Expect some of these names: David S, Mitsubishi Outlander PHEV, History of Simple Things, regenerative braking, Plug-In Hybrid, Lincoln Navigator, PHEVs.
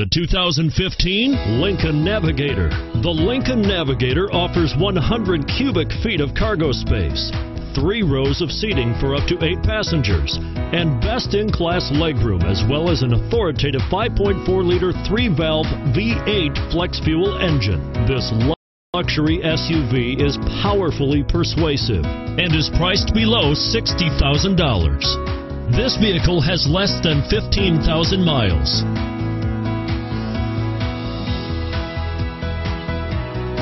The 2015 Lincoln Navigator. The Lincoln Navigator offers 100 cubic feet of cargo space, 3 rows of seating for up to 8 passengers, and best-in-class legroom, as well as an authoritative 5.4-liter 3-valve V8 flex-fuel engine. This luxury SUV is powerfully persuasive and is priced below $60,000. This vehicle has less than 15,000 miles.